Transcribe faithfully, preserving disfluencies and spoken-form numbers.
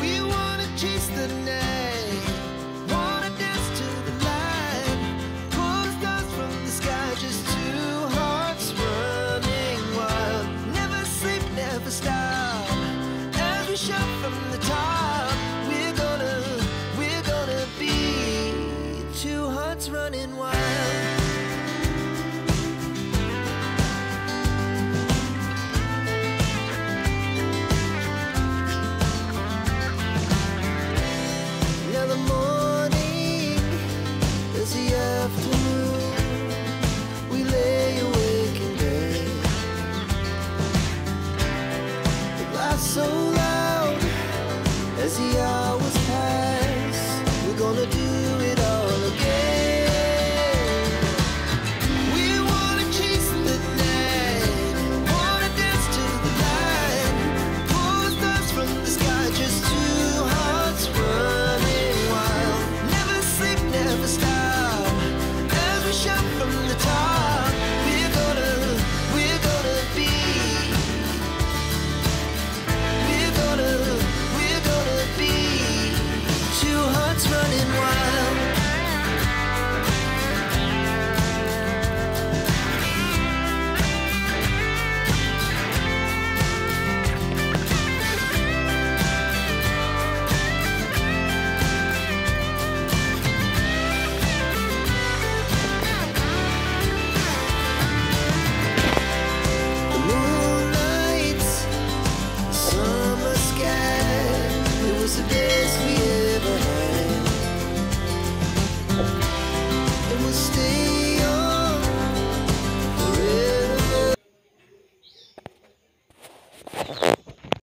We wanna chase the night, wanna dance to the light, pull stars from the sky, just two hearts running wild. Never sleep, never stop, as we shout from the top. We're gonna, we're gonna be two hearts running wild. So loud as the